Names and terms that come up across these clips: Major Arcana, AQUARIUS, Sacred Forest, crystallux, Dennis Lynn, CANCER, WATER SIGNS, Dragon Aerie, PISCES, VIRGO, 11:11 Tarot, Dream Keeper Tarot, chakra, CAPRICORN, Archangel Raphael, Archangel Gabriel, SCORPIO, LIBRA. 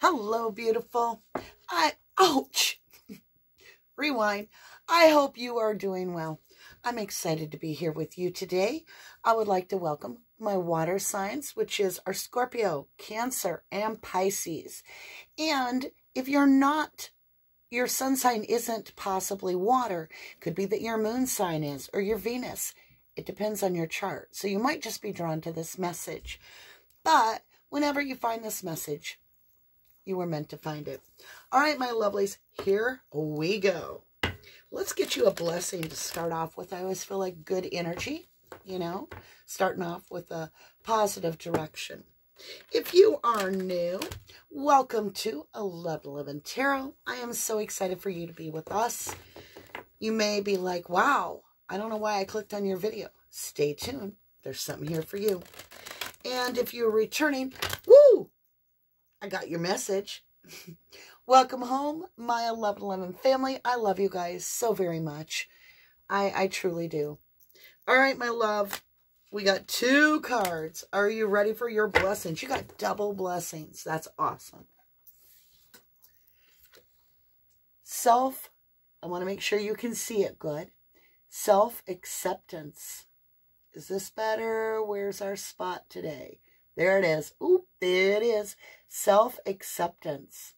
Hello, beautiful. Ouch. Rewind. I hope you are doing well. I'm excited to be here with you today. I would like to welcome my water signs, which is our Scorpio, Cancer, and Pisces. And if you're not, your sun sign isn't possibly water. Could be that your moon sign is, or your Venus. It depends on your chart. So you might just be drawn to this message. But whenever you find this message, you were meant to find it. All right, my lovelies, here we go. Let's get you a blessing to start off with. I always feel like good energy, you know, starting off with a positive direction. If you are new, welcome to 11:11 Tarot. I am so excited for you to be with us. You may be like, wow, I don't know why I clicked on your video. Stay tuned. There's something here for you. And if you're returning, woo, I got your message. Welcome home, my 11:11 family. I love you guys so very much. I truly do. All right, my love. We got two cards. Are you ready for your blessings? You got double blessings. That's awesome. Self, I want to make sure you can see it good. Self-acceptance. Is this better? Where's our spot today? There it is. Oop, there it is. Self-acceptance.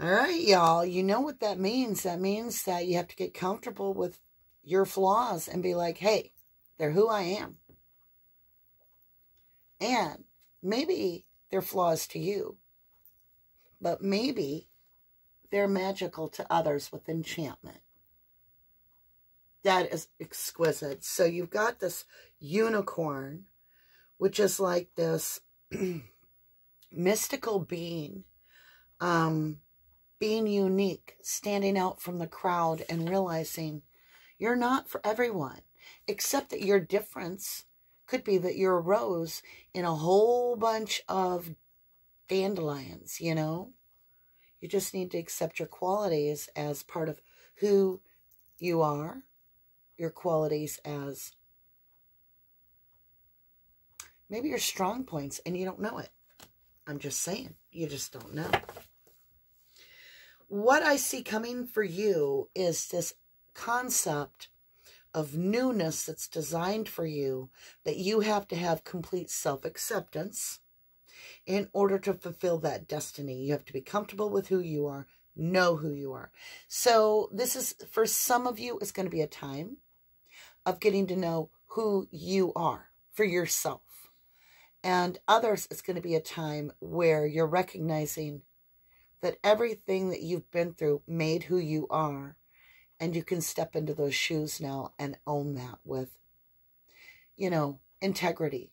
All right, y'all. You know what that means. That means that you have to get comfortable with your flaws and be like, hey, they're who I am. And maybe they're flaws to you, but maybe they're magical to others with enchantment. That is exquisite. So you've got this unicorn, which is like this mystical being, being unique, standing out from the crowd and realizing you're not for everyone, except that your difference could be that you're a rose in a whole bunch of dandelions, you know? You just need to accept your qualities as part of who you are. Your qualities as maybe your strong points, and you don't know it. I'm just saying, you just don't know. What I see coming for you is this concept of newness that's designed for you, that you have to have complete self-acceptance in order to fulfill that destiny. You have to be comfortable with who you are, know who you are. So this is, for some of you, it's going to be a time of getting to know who you are for yourself. And others, it's going to be a time where you're recognizing that everything that you've been through made who you are. And you can step into those shoes now and own that with, you know, integrity.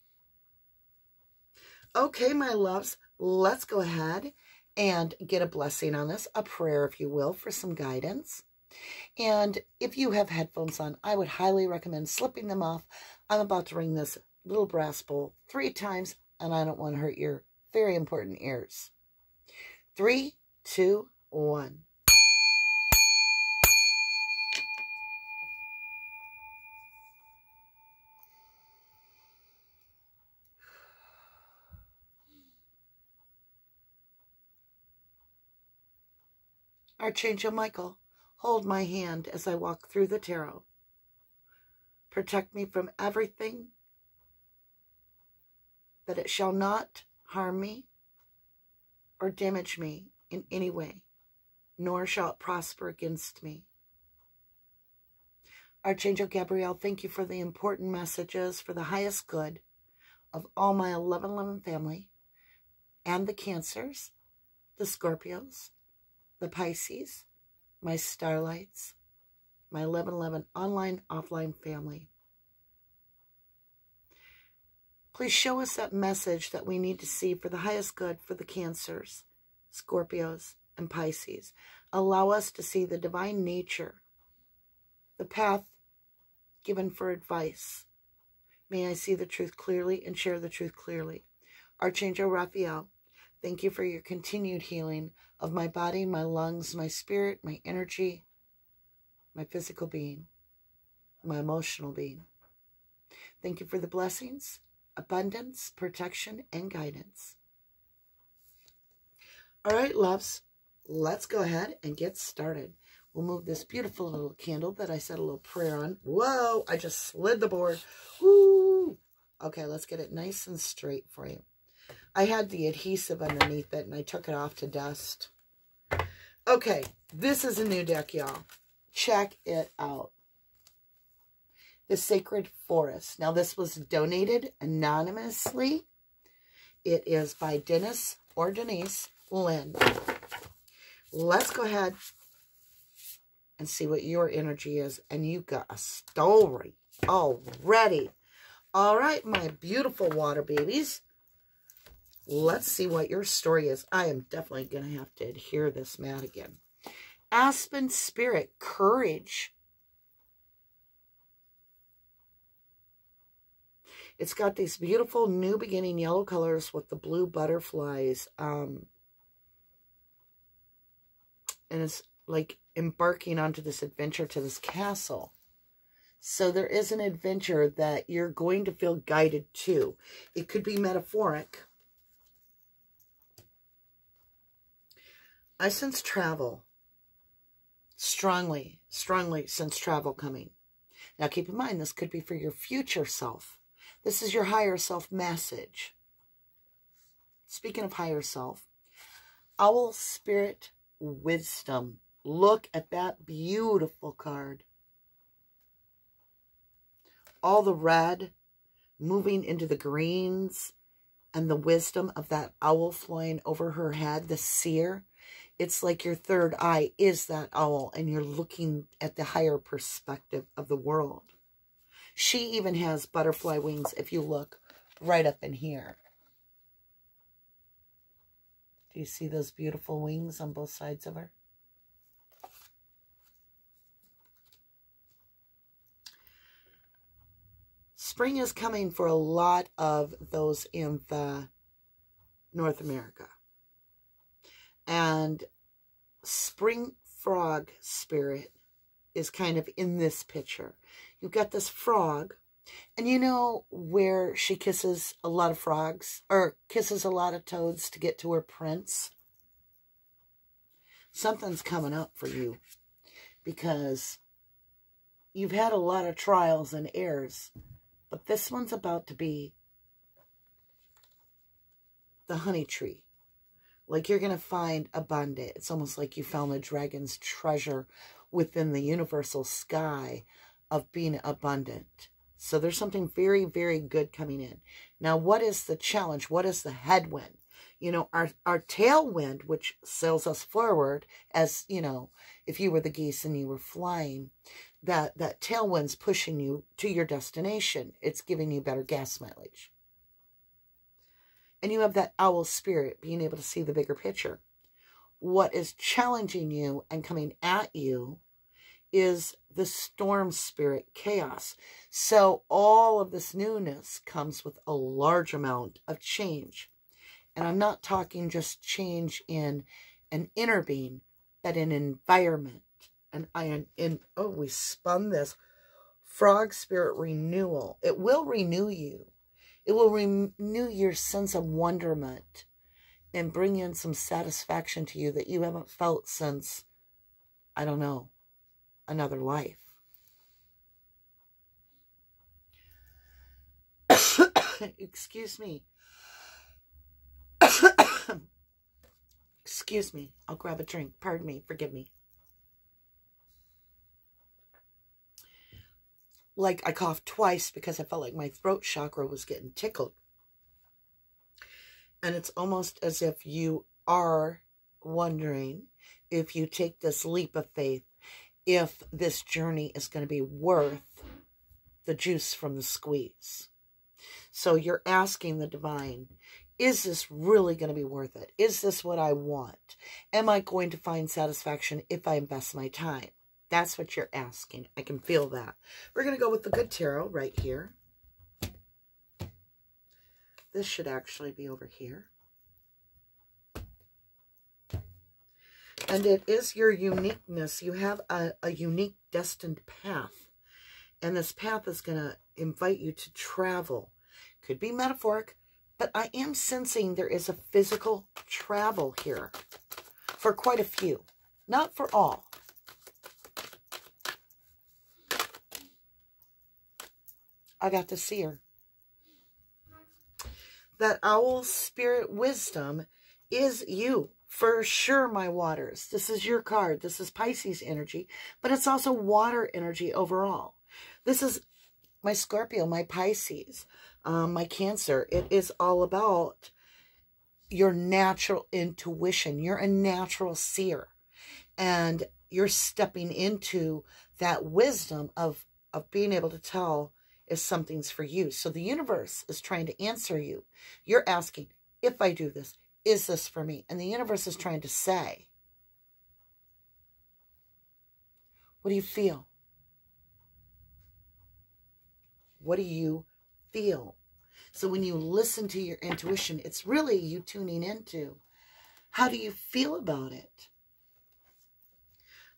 Okay, my loves, let's go ahead and get a blessing on this, a prayer, if you will, for some guidance. And if you have headphones on, I would highly recommend slipping them off. I'm about to ring this little brass bowl 3 times, and I don't want to hurt your very important ears. 3, 2, 1. Archangel Michael, hold my hand as I walk through the tarot. Protect me from everything, that it shall not harm me or damage me in any way, nor shall it prosper against me. Archangel Gabriel, thank you for the important messages for the highest good of all my 11:11 family and the Cancers, the Scorpios, the Pisces, my Starlights, my 11:11 online, offline family. Please show us that message that we need to see for the highest good for the Cancers, Scorpios, and Pisces. Allow us to see the divine nature, the path given for advice. May I see the truth clearly and share the truth clearly. Archangel Raphael, thank you for your continued healing of my body, my lungs, my spirit, my energy, my physical being, my emotional being. Thank you for the blessings, abundance, protection, and guidance. All right, loves, let's go ahead and get started. We'll move this beautiful little candle that I said a little prayer on. Whoa, I just slid the board. Ooh. Okay, let's get it nice and straight for you. I had the adhesive underneath it, and I took it off to dust. Okay, this is a new deck, y'all. Check it out. The Sacred Forest. Now, this was donated anonymously. It is by Dennis or Denise Lynn. Let's go ahead and see what your energy is. And you got a story already. All right, my beautiful water babies. Let's see what your story is. I am definitely going to have to adhere this mat again. Aspen Spirit, courage. It's got these beautiful new beginning yellow colors with the blue butterflies. And it's like embarking onto this adventure to this castle. So there is an adventure that you're going to feel guided to. It could be metaphoric. I sense travel. Strongly, strongly sense travel coming. Now keep in mind, this could be for your future self. This is your higher self message. Speaking of higher self, Owl Spirit Wisdom. Look at that beautiful card. All the red moving into the greens and the wisdom of that owl flying over her head, the seer. It's like your third eye is that owl, and you're looking at the higher perspective of the world. She even has butterfly wings if you look right up in here. Do you see those beautiful wings on both sides of her? Spring is coming for a lot of those in North America. And Spring Frog Spirit is kind of in this picture. You've got this frog, and you know where she kisses a lot of frogs, or kisses a lot of toads to get to her prince? Something's coming up for you, because you've had a lot of trials and errors, but this one's about to be the honey tree. Like you're going to find abundant. It's almost like you found the dragon's treasure within the universal sky of being abundant. So there's something very, very good coming in. Now, what is the challenge? What is the headwind? You know, our tailwind, which sails us forward, as, you know, if you were the geese and you were flying, that tailwind's pushing you to your destination. It's giving you better gas mileage. And you have that owl spirit being able to see the bigger picture. What is challenging you and coming at you is the storm spirit, chaos. So all of this newness comes with a large amount of change. And I'm not talking just change in an inner being, but an environment. And oh, we spun this. Frog Spirit Renewal. It will renew you. It will renew your sense of wonderment and bring in some satisfaction to you that you haven't felt since, I don't know, another life. Excuse me. Excuse me. I'll grab a drink. Pardon me. Forgive me. Like I coughed twice because I felt like my throat chakra was getting tickled. And it's almost as if you are wondering if you take this leap of faith, if this journey is going to be worth the juice from the squeeze. So you're asking the divine, is this really going to be worth it? Is this what I want? Am I going to find satisfaction if I invest my time? That's what you're asking. I can feel that. We're going to go with the good tarot right here. This should actually be over here. And it is your uniqueness. You have a unique destined path. And this path is going to invite you to travel. Could be metaphoric, but I am sensing there is a physical travel here. for quite a few, not for all. I got the seer. That owl spirit wisdom is you, for sure, my waters. This is your card. This is Pisces energy, but it's also water energy overall. This is my Scorpio, my Pisces, my Cancer. It is all about your natural intuition. You're a natural seer, and you're stepping into that wisdom of being able to tell if something's for you. So the universe is trying to answer you. You're asking, if I do this, is this for me? And the universe is trying to say, what do you feel? What do you feel? So when you listen to your intuition, it's really you tuning into, how do you feel about it?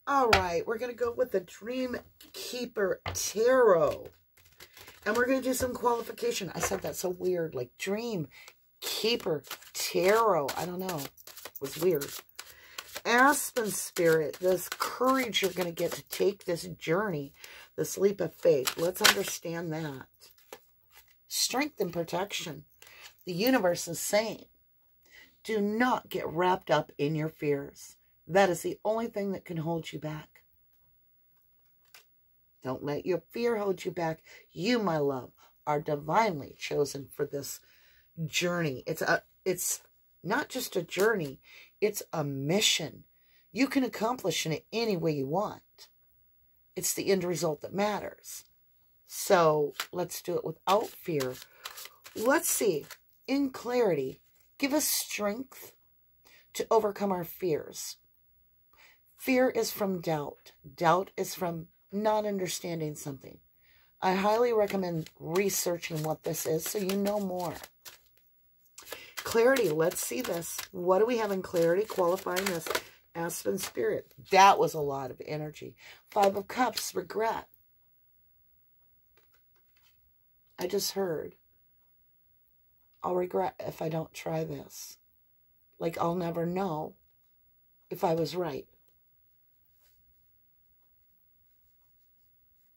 All right, we're going to go with the Dream Keeper Tarot. And we're going to do some qualification. I said that so weird, like Dream Keeper Tarot. I don't know. It was weird. Aspen Spirit, this courage you're going to get to take this journey, this leap of faith. Let's understand that. Strength and protection. The universe is saying, do not get wrapped up in your fears. That is the only thing that can hold you back. Don't let your fear hold you back. You, my love, are divinely chosen for this journey. It's not just a journey. It's a mission. You can accomplish it any way you want. It's the end result that matters. So let's do it without fear. Let's see. In clarity, give us strength to overcome our fears. Fear is from doubt. Doubt is from not understanding something. I highly recommend researching what this is so you know more. Clarity, let's see this. What do we have in clarity? Qualifying this. Aspen Spirit. That was a lot of energy. Five of Cups, regret. I just heard, I'll regret if I don't try this. Like, I'll never know if I was right.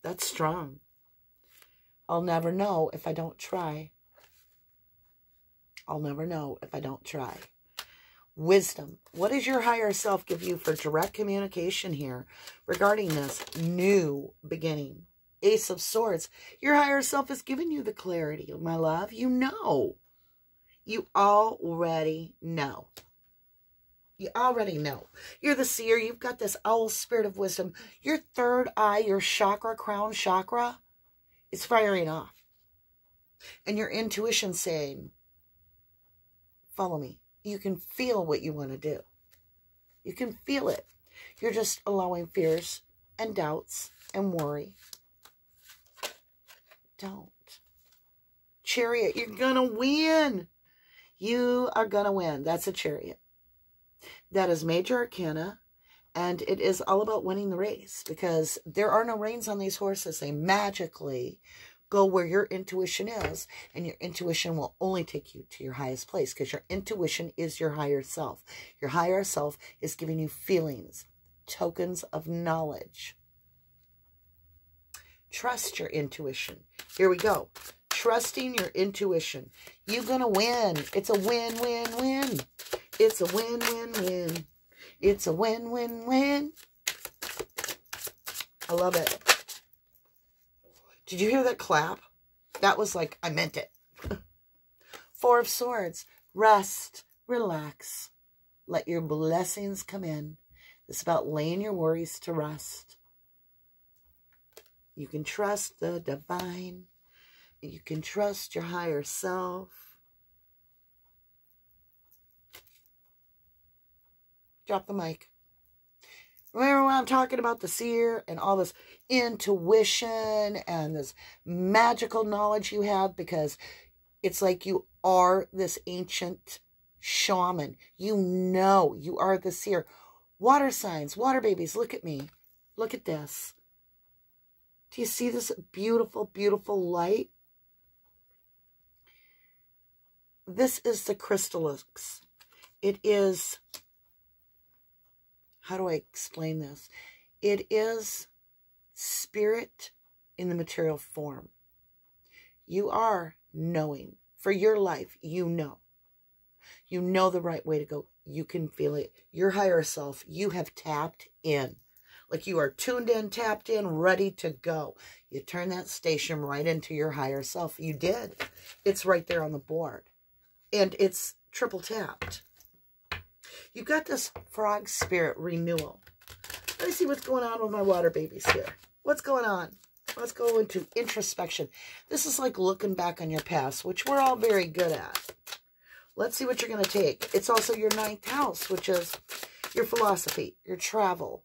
That's strong. I'll never know if I don't try. I'll never know if I don't try. Wisdom. What does your higher self give you for direct communication here regarding this new beginning? Ace of Swords. Your higher self has given you the clarity, my love. You know. You already know. You already know. You're the seer. You've got this owl spirit of wisdom. Your third eye, your chakra, crown chakra, is firing off. And your intuition saying, follow me. You can feel what you want to do. You can feel it. You're just allowing fears and doubts and worry. Don't. Chariot, you're going to win. You are going to win. That's a chariot. That is Major Arcana, and it is all about winning the race because there are no reins on these horses. They magically go where your intuition is, and your intuition will only take you to your highest place because your intuition is your higher self. Your higher self is giving you feelings, tokens of knowledge. Trust your intuition. Here we go. Trusting your intuition. You're going to win. It's a win, win, win. It's a win, win, win. It's a win, win, win. I love it. Did you hear that clap? That was like, I meant it. Four of Swords. Rest, relax. Let your blessings come in. It's about laying your worries to rest. You can trust the divine. You can trust your higher self. Drop the mic. Remember when I'm talking about the seer and all this intuition and this magical knowledge you have? Because it's like you are this ancient shaman. You know you are the seer. Water signs, water babies, look at me. Look at this. Do you see this beautiful, beautiful light? This is the crystallux. It is how do I explain this? It is spirit in the material form. You are knowing. For your life, you know. You know the right way to go. You can feel it. Your higher self, you have tapped in. Like you are tuned in, tapped in, ready to go. You turn that station right into your higher self. You did. It's right there on the board. And it's triple tapped. You've got this frog spirit renewal. Let me see what's going on with my water babies here. What's going on? Let's go into introspection. This is like looking back on your past, which we're all very good at. Let's see what you're going to take. It's also your 9th house, which is your philosophy, your travel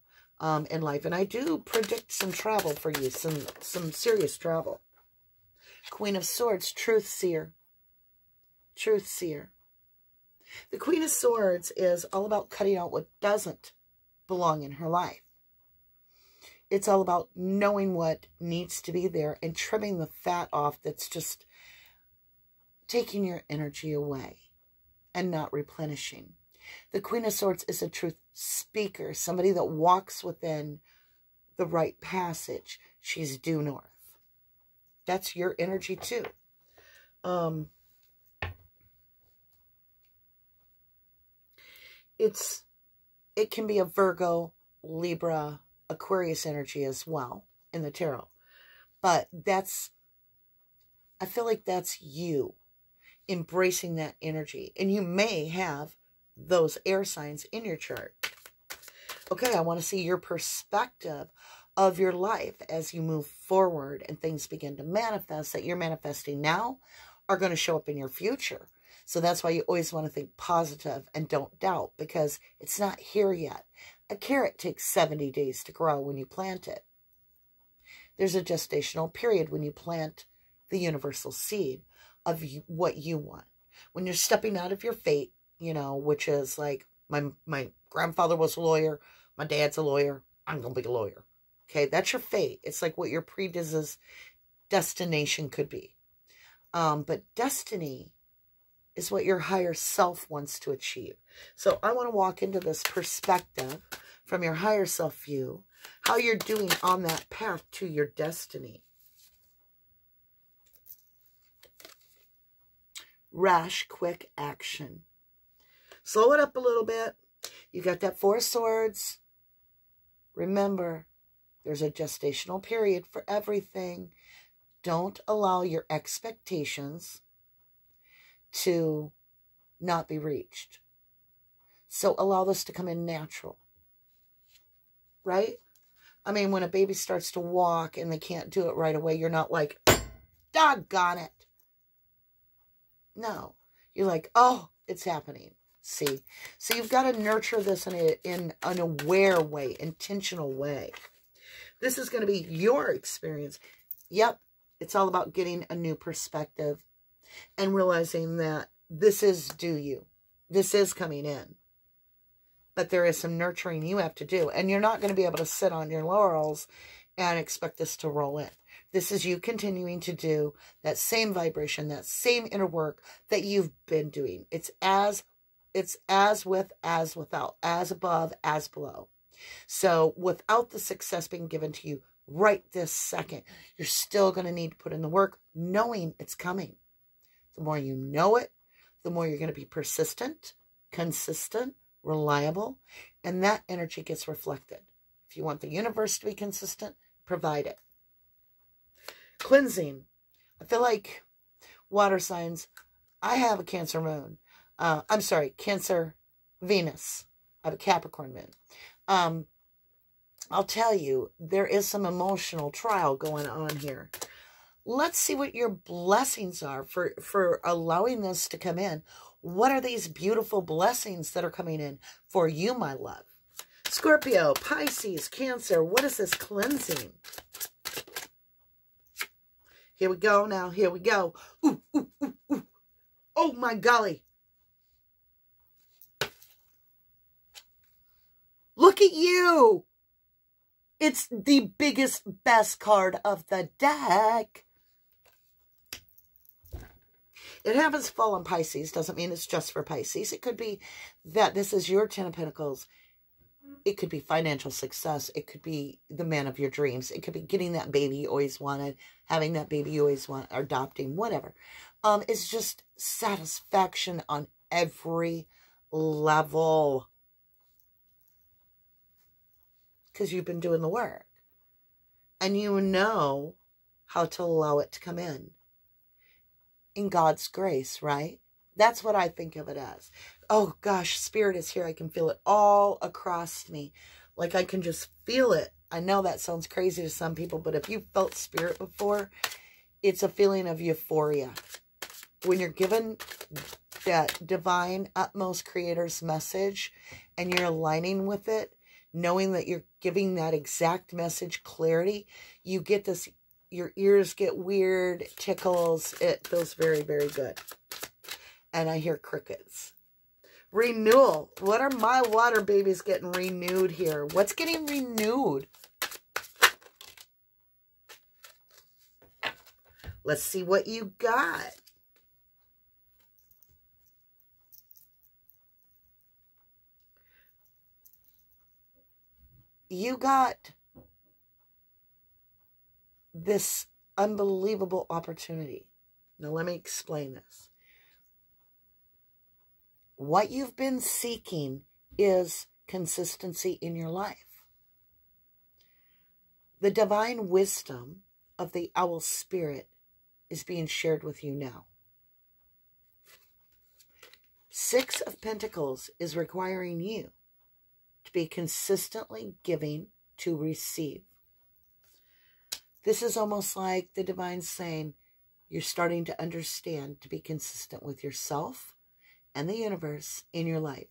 in life. And I do predict some travel for you, some serious travel. Queen of Swords, Truth Seer. Truth Seer. The Queen of Swords is all about cutting out what doesn't belong in her life. It's all about knowing what needs to be there and trimming the fat off that's just taking your energy away and not replenishing. The Queen of Swords is a truth speaker, somebody that walks within the right passage. She's due north. That's your energy too. It can be a Virgo, Libra, Aquarius energy as well in the tarot, but that's, I feel like that's you embracing that energy, and you may have those air signs in your chart. Okay, I want to see your perspective of your life as you move forward and things begin to manifest that you're manifesting now are going to show up in your future. So that's why you always want to think positive and don't doubt, because it's not here yet. A carrot takes 70 days to grow when you plant it. There's a gestational period when you plant the universal seed of what you want. When you're stepping out of your fate, you know, which is like my grandfather was a lawyer, my dad's a lawyer, I'm going to be a lawyer. Okay, that's your fate. It's like what your predestination could be. But destiny is what your higher self wants to achieve. So I want to walk into this perspective from your higher self view, how you're doing on that path to your destiny. Rash, quick action. Slow it up a little bit. You got that Four of Swords. Remember, there's a gestational period for everything. Don't allow your expectations to not be reached. So allow this to come in natural, right? I mean, when a baby starts to walk and they can't do it right away, you're not like, doggone it. No, you're like, oh, it's happening. See, so you've got to nurture this in an aware way, intentional way. This is going to be your experience. Yep, it's all about getting a new perspective and realizing that this is due you. This is coming in. But there is some nurturing you have to do. And you're not going to be able to sit on your laurels and expect this to roll in. This is you continuing to do that same vibration, that same inner work that you've been doing. It's as with, as without, as above, as below. So without the success being given to you right this second, you're still going to need to put in the work knowing it's coming. The more you know it, the more you're going to be persistent, consistent, reliable, and that energy gets reflected. If you want the universe to be consistent, provide it. Cleansing. I feel like water signs. I have a Cancer moon. I'm sorry, Cancer Venus. I have a Capricorn moon. I'll tell you, there is some emotional trial going on here. Let's see what your blessings are for allowing this to come in. What are these beautiful blessings that are coming in for you, my love? Scorpio, Pisces, Cancer. What is this cleansing? Here we go now. Here we go. Ooh, ooh, ooh, ooh. Oh, my golly. Look at you. It's the biggest, best card of the deck. It happens to fall on Pisces. Doesn't mean it's just for Pisces. It could be that this is your Ten of Pentacles. It could be financial success. It could be the man of your dreams. It could be getting that baby you always wanted, having that baby you always want, or adopting, whatever. It's just satisfaction on every level. Because you've been doing the work. And you know how to allow it to come in. In God's grace, right? That's what I think of it as. Oh gosh, Spirit is here. I can feel it all across me. Like I can just feel it. I know that sounds crazy to some people, but if you felt Spirit before, it's a feeling of euphoria. When you're given that divine utmost creator's message and you're aligning with it, knowing that you're giving that exact message clarity, you get this, your ears get weird, tickles. It feels very, very good. And I hear crickets. Renewal. What are my water babies getting renewed here? What's getting renewed? Let's see what you got. You got this unbelievable opportunity. Now, let me explain this. What you've been seeking is consistency in your life. The divine wisdom of the owl spirit is being shared with you now. Six of Pentacles is requiring you to be consistently giving to receive. This is almost like the divine saying, you're starting to understand to be consistent with yourself and the universe in your life.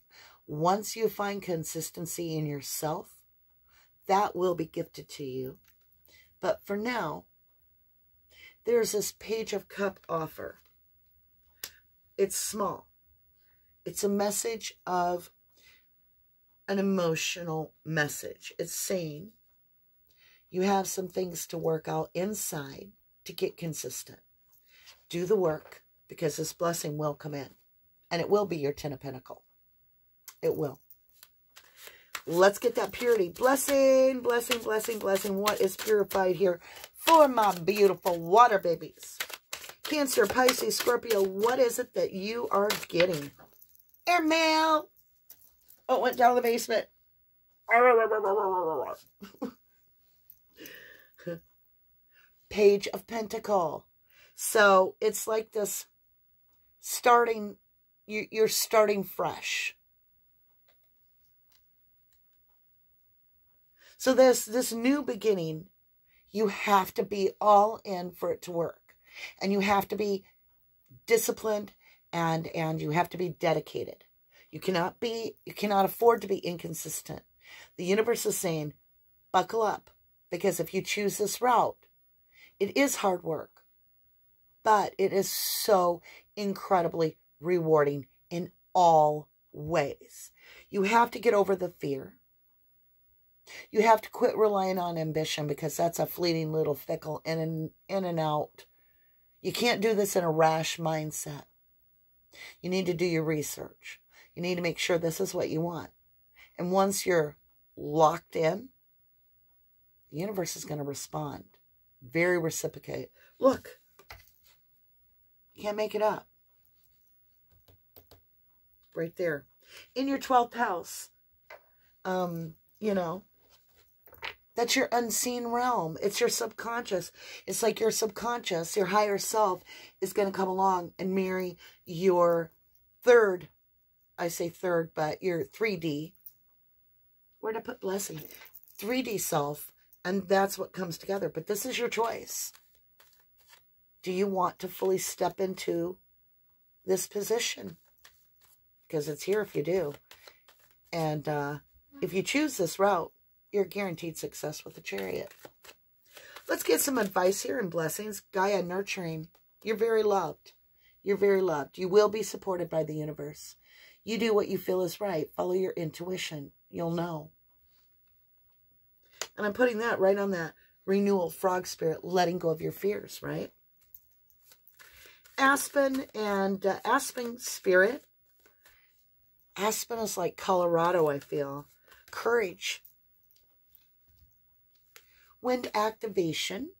Once you find consistency in yourself, that will be gifted to you. But for now, there's this Page of Cup offer. It's small. It's a message of an emotional message. It's saying you have some things to work out inside to get consistent. Do the work, because this blessing will come in. And it will be your Ten of Pentacles. It will. Let's get that purity. Blessing, blessing, blessing, blessing. What is purified here for my beautiful water babies? Cancer, Pisces, Scorpio. What is it that you are getting? Airmail. Oh, it went down the basement. Page of Pentacles. So it's like this starting, you're starting fresh. So this new beginning, you have to be all in for it to work. And you have to be disciplined and you have to be dedicated. You cannot afford to be inconsistent. The universe is saying, buckle up, because if you choose this route, it is hard work, but it is so incredibly rewarding in all ways. You have to get over the fear. You have to quit relying on ambition, because that's a fleeting little fickle in and out. You can't do this in a rash mindset. You need to do your research. You need to make sure this is what you want. And once you're locked in, the universe is going to respond. Very reciprocate. Look, you can't make it up. Right there. In your 12th house, you know, that's your unseen realm. It's your subconscious. It's like your subconscious, your higher self, is going to come along and marry your third. I say third, but your 3D. Where'd I put blessing? 3D self, and that's what comes together. But this is your choice. Do you want to fully step into this position? Because it's here if you do. And if you choose this route, you're guaranteed success with the Chariot. Let's get some advice here and blessings. Gaia, nurturing. You're very loved. You're very loved. You will be supported by the universe. You do what you feel is right. Follow your intuition. You'll know. And I'm putting that right on that renewal frog spirit, letting go of your fears, right? Aspen and Aspen spirit. Aspen is like Colorado, I feel. courage, wind activation,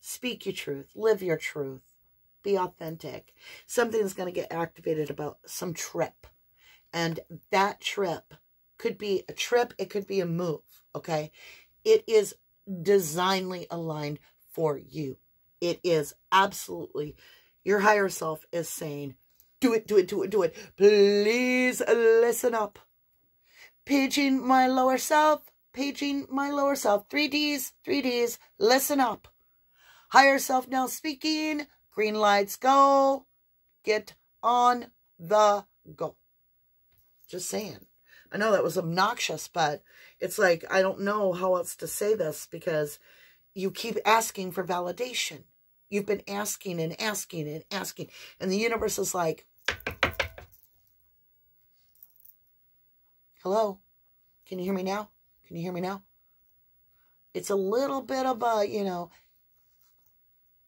speak your truth, live your truth, be authentic. Something's going to get activated about some trip, and that trip could be a trip, it could be a move, okay? It is divinely aligned for you. It is absolutely, your higher self is saying, do it, do it, do it, do it. Please listen up. Paging my lower self, paging my lower self. 3Ds, 3Ds, listen up. Higher self now speaking. Green lights go. Get on the go. Just saying. I know that was obnoxious, but it's like, I don't know how else to say this because you keep asking for validation. You've been asking and asking and asking. And the universe is like, hello, can you hear me now? Can you hear me now? It's a little bit of a, you know,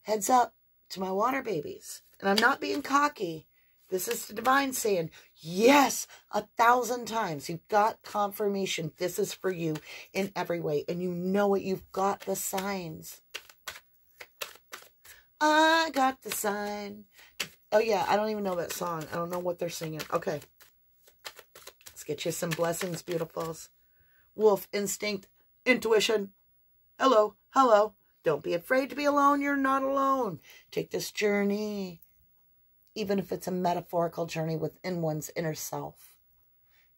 heads up to my water babies. And I'm not being cocky. This is the divine saying, yes, 1,000 times. You've got confirmation. This is for you in every way. And you know it. You've got the signs. I got the sign. Oh, yeah. I don't even know that song. I don't know what they're singing. Okay. Let's get you some blessings, beautifuls. Wolf instinct, intuition. Hello. Hello. Don't be afraid to be alone. You're not alone. Take this journey, even if it's a metaphorical journey within one's inner self.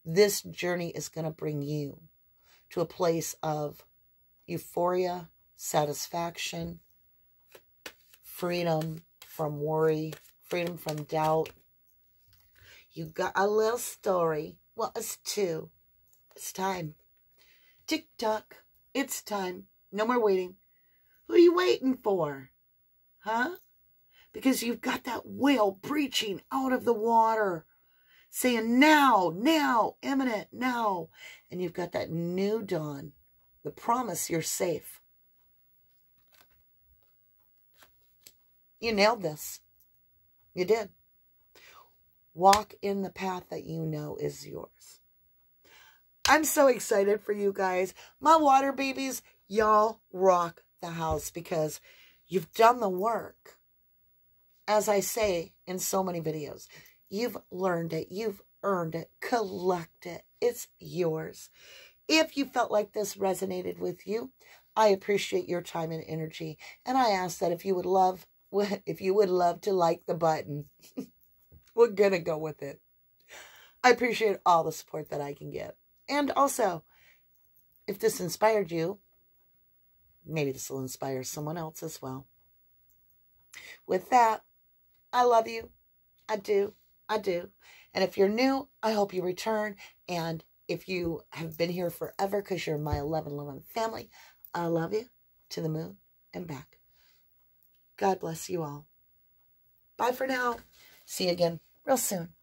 This journey is going to bring you to a place of euphoria, satisfaction, freedom from worry, freedom from doubt. You got a little story. Well, it's two. It's time. Tick-tock. It's time. No more waiting. Who are you waiting for? Huh? Because you've got that whale breaching out of the water, saying now, now, imminent, now. And you've got that new dawn, the promise you're safe. You nailed this. You did. Walk in the path that you know is yours. I'm so excited for you guys. My water babies, y'all rock the house because you've done the work. As I say in so many videos, you've learned it, you've earned it, collect it, it's yours. If you felt like this resonated with you, I appreciate your time and energy. And I ask that if you would love to like the button, we're going to go with it. I appreciate all the support that I can give. And also, if this inspired you, maybe this will inspire someone else as well. With that, I love you. I do. I do. And if you're new, I hope you return. And if you have been here forever because you're my 11:11 family, I love you to the moon and back. God bless you all. Bye for now. See you again real soon.